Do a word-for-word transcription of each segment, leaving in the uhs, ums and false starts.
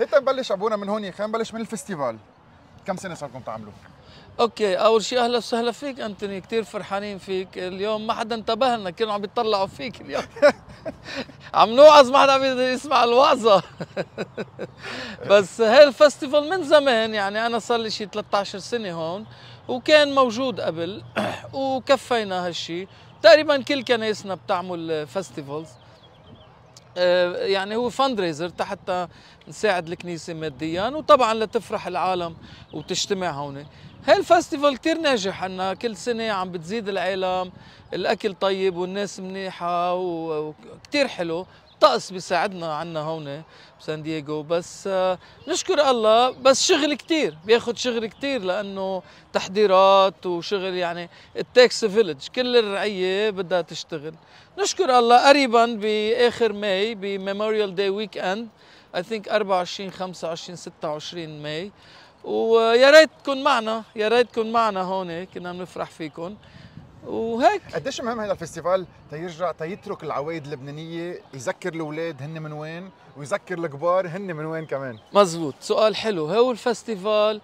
هيدا ببلش ابونا من هون. خلينا نبلش من الفستيفال. كم سنه صار لكم تعملوه؟ اوكي، اول شيء اهلا وسهلا فيك انتوني، كثير فرحانين فيك اليوم. ما حدا انتبه لنا، كانوا عم يتطلعوا فيك اليوم. عم نوعظ ما حدا عم يسمع الوعظه. بس هالفستيفال من زمان، يعني انا صار لي شيء ثلاث عشرة سنه هون، وكان موجود قبل وكفينا هالشيء. تقريبا كل كنايسنا بتعمل فستيفالز، يعني هو فند ريزر حتى نساعد الكنيسه ماديا، وطبعا لتفرح العالم وتجتمع هون. هالفستيفال كثير ناجح عنا، كل سنه عم بتزيد العالم، الاكل طيب والناس منيحه وكثير حلو، الطقس بيساعدنا عنا هون بسان دييغو. بس نشكر الله، بس شغل كثير، بياخذ شغل كثير لانه تحضيرات وشغل، يعني التاكس فيلج، كل الرعيه بدها تشتغل. نشكر الله قريبا باخر ماي بميموريال داي ويك اند، اي ثينك أربعة وعشرين خمسة وعشرين ستة وعشرين ماي، ويا ريت تكون معنا، يا ريت تكون معنا هون، كنا بنفرح فيكم. وهيك قديش مهم هذا الفستيفال تيرجع تيترك العوايد اللبنانيه، يذكر الاولاد هن من وين، ويذكر الكبار هن من وين كمان. مزبوط، سؤال حلو. هو الفستيفال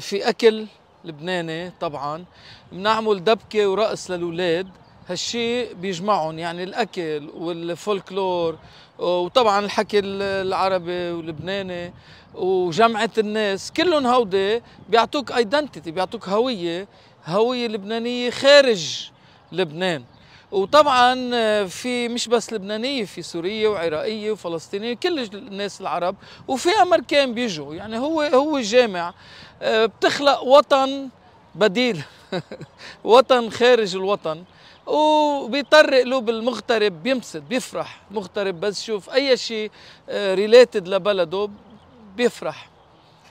في اكل لبناني طبعا، بنعمل دبكه ورقص للاولاد، هالشيء بيجمعهم، يعني الاكل والفولكلور وطبعا الحكي العربي واللبناني وجمعه الناس، كلهم هودي بيعطوك ايدنتيتي، بيعطوك هويه، هويه لبنانيه خارج لبنان. وطبعا في مش بس لبنانيه، في سوريه وعراقيه وفلسطينيه، كل الناس العرب، وفي امريكان بيجوا، يعني هو هو جامع، بتخلق وطن بديل. وطن خارج الوطن، وبيطرق قلوب المغترب، بينبسط بيفرح مغترب، بس شوف اي شيء ريليتد لبلده بيفرح.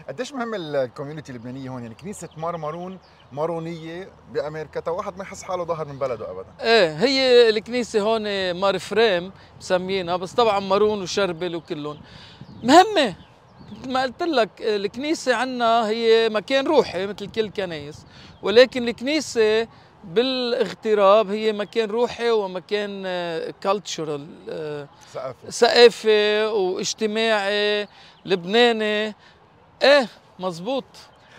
قديش مهم الكوميونتي اللبنانيه هون، يعني كنيسه مارمارون مارونيه بامريكا، تا واحد ما يحس حاله ظهر من بلده ابدا. ايه، هي الكنيسه هون مار فريم مسميينها، بس طبعا مارون وشربل وكلهم مهمه. مثل ما قلت لك، الكنيسه عندنا هي مكان روحي مثل كل كنايس، ولكن الكنيسه بالاغتراب هي مكان روحي ومكان كالتشرال، ثقافي ثقافي واجتماعي لبناني. ايه مزبوط،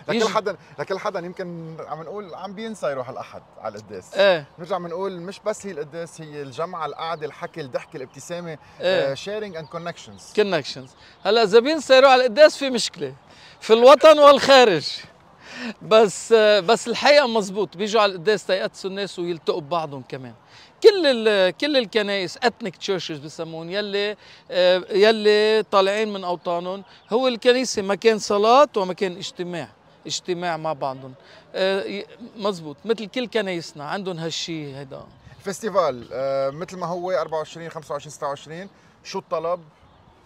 لكل حدا لكل حدا يمكن عم نقول عم بينسى يروح الاحد على القداس. ايه، بنرجع بنقول مش بس هي القداس، هي الجمعه، القعده، الحكي، الضحكه، الابتسامه، شيرنج اند كونكشنز كونكشنز هلا اذا بينسى يروح على القداس في مشكله في الوطن والخارج. بس بس الحقيقه مزبوط، بيجوا على القداس تيقدسوا الناس ويلتقوا ببعضهم كمان. كل كل الكنائس ethnic churches بسمون، يلي يلي طالعين من اوطانهم. هو الكنيسه مكان صلاه ومكان اجتماع، اجتماع مع بعضهم. مزبوط، مثل كل كنايسنا عندهم هالشيء هذا. الفستيفال مثل ما هو أربعة وعشرين خمسة وعشرين ستة وعشرين، شو الطلب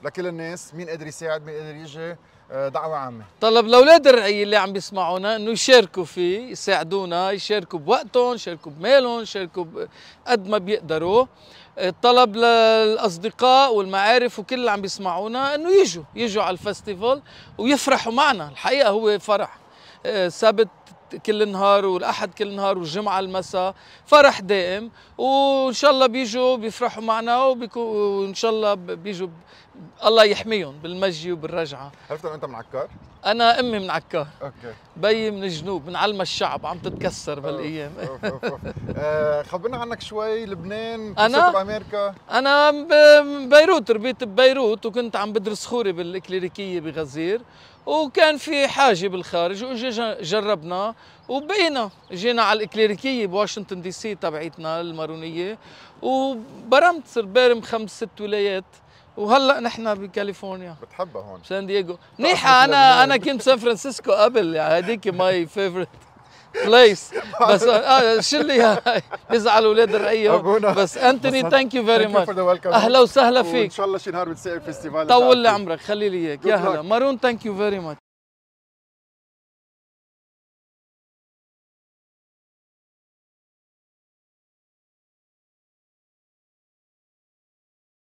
لكل الناس؟ مين قادر يساعد، مين قادر يجي؟ دعوة عامة. طلب لأولاد الرعية اللي عم بيسمعونا إنه يشاركوا فيه، يساعدونا، يشاركوا بوقتهم، يشاركوا بمالهم، يشاركوا قد ما بيقدروا. الطلب للأصدقاء والمعارف وكل اللي عم بيسمعونا إنه يجوا، يجوا على الفستيفال ويفرحوا معنا. الحقيقة هو فرح، سبت كل نهار والأحد كل نهار والجمعة المساء، فرح دائم. وإن شاء الله بيجوا بيفرحوا معنا، وإن شاء الله بيجوا الله يحميهم بالمجي وبالرجعة. عرفت أنت من عكار؟ أنا أمي من عكار. أوكي. بي من الجنوب، من علم الشعب، عم تتكسر بالأيام. آه، خبرنا عنك شوي. لبنان، أنا بأمريكا. أنا ببيروت، ربيت ببيروت، وكنت عم بدرس خوري بالكليريكية بغزير، وكان في حاجة بالخارج وإجا جربنا وبقينا، جينا على الكليريكية بواشنطن دي سي تبعيتنا المارونية، وبرمت صرت بارم خمس ست ولايات، وهلا نحن بكاليفورنيا. بتحبها هون سان دييغو؟ منيحة. أنا أنا كنت سان فرانسيسكو قبل، يعني هذيك ماي فيفورت بليس. بس آه شلي بيزعلوا اولاد الرعيه. بس انتوني، ثانك يو فيري ماتش، اهلا وسهلا فيك، وان شاء الله شي نهار بتسافر فيستيفال. طول لي عمرك، خلي لي اياك. يا هلا مارون، ثانك يو فيري ماتش.